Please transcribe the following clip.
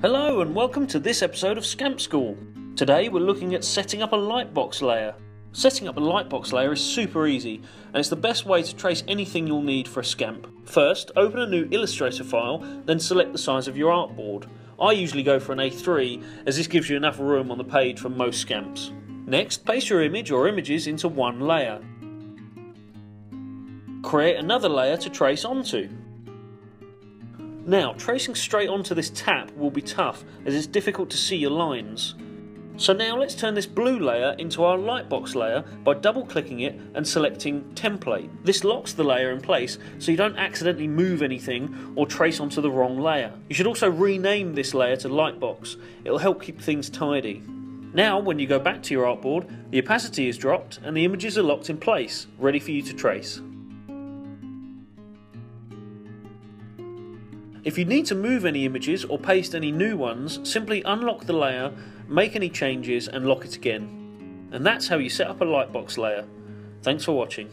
Hello and welcome to this episode of Scamp School. Today we're looking at setting up a lightbox layer. Setting up a lightbox layer is super easy and it's the best way to trace anything you'll need for a scamp. First, open a new Illustrator file, then select the size of your artboard. I usually go for an A3 as this gives you enough room on the page for most scamps. Next, paste your image or images into one layer. Create another layer to trace onto. Now, tracing straight onto this tap will be tough as it's difficult to see your lines. So now let's turn this blue layer into our lightbox layer by double clicking it and selecting template. This locks the layer in place so you don't accidentally move anything or trace onto the wrong layer. You should also rename this layer to lightbox, it'll help keep things tidy. Now when you go back to your artboard, the opacity is dropped and the images are locked in place, ready for you to trace. If you need to move any images or paste any new ones, simply unlock the layer, make any changes and lock it again. And that's how you set up a lightbox layer. Thanks for watching.